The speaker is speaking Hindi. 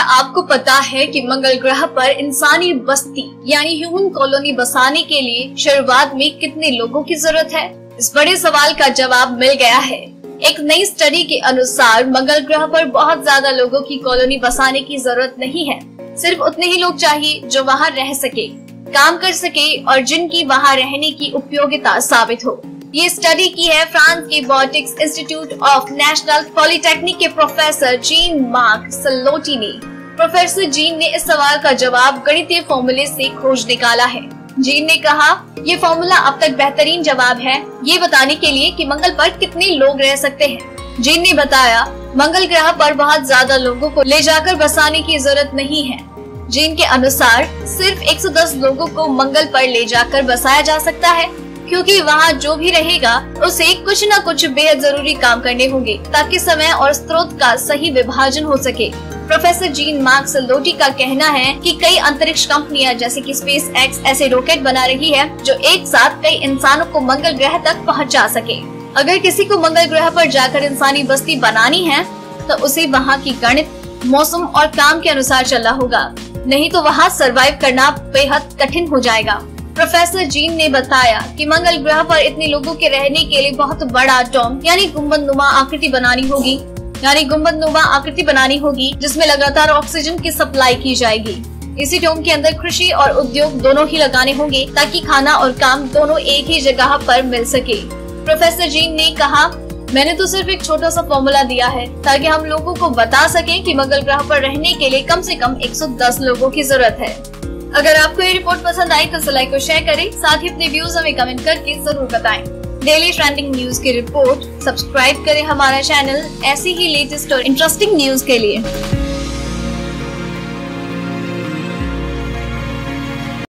क्या आपको पता है कि मंगल ग्रह पर इंसानी बस्ती यानी ह्यूमन कॉलोनी बसाने के लिए शुरुआत में कितने लोगों की जरूरत है? इस बड़े सवाल का जवाब मिल गया है। एक नई स्टडी के अनुसार मंगल ग्रह पर बहुत ज्यादा लोगों की कॉलोनी बसाने की जरूरत नहीं है। सिर्फ उतने ही लोग चाहिए जो वहाँ रह सके, काम कर सके और जिनकी वहाँ रहने की उपयोगिता साबित हो। ये स्टडी की है फ्रांस के Bordeaux institute of national polytechnic के प्रोफेसर जीन मार्क सलोटी ने। प्रोफेसर जीन ने इस सवाल का जवाब गणितीय फॉर्मूले से खोज निकाला है। जीन ने कहा, ये फॉर्मूला अब तक बेहतरीन जवाब है ये बताने के लिए कि मंगल पर कितने लोग रह सकते हैं। जीन ने बताया, मंगल ग्रह पर बहुत ज्यादा लोगों को ले जाकर बसाने की जरूरत नहीं है। जीन के अनुसार सिर्फ 110 लोगों को मंगल पर ले जाकर बसाया जा सकता है, क्योंकि वहाँ जो भी रहेगा उसे कुछ न कुछ बेहद जरूरी काम करने होंगे ताकि समय और स्रोत का सही विभाजन हो सके। प्रोफेसर जीन मार्क सलोटी का कहना है कि कई अंतरिक्ष कंपनियां जैसे कि स्पेस एक्स ऐसे रॉकेट बना रही है जो एक साथ कई इंसानों को मंगल ग्रह तक पहुँचा सके। अगर किसी को मंगल ग्रह पर जाकर इंसानी बस्ती बनानी है तो उसे वहाँ की गणित, मौसम और काम के अनुसार चलना होगा, नहीं तो वहाँ सरवाइव करना बेहद कठिन हो जाएगा। प्रोफेसर जीन ने बताया कि मंगल ग्रह पर इतने लोगों के रहने के लिए बहुत बड़ा डोम यानी गुंबदनुमा आकृति बनानी होगी जिसमें लगातार ऑक्सीजन की सप्लाई की जाएगी। इसी डोम के अंदर कृषि और उद्योग दोनों ही लगाने होंगे ताकि खाना और काम दोनों एक ही जगह पर मिल सके। प्रोफेसर जीन ने कहा, मैंने तो सिर्फ एक छोटा सा फॉर्मूला दिया है ताकि हम लोगों को बता सकें कि मंगल ग्रह पर रहने के लिए कम से कम 110 लोगों की जरूरत है। अगर आपको ये रिपोर्ट पसंद आई तो इसे लाइक और शेयर करें, साथ ही अपने व्यूज हमें कमेंट करके जरूर बताएं। डेली ट्रेंडिंग न्यूज की रिपोर्ट, सब्सक्राइब करें हमारा चैनल ऐसी ही लेटेस्ट और इंटरेस्टिंग न्यूज के लिए।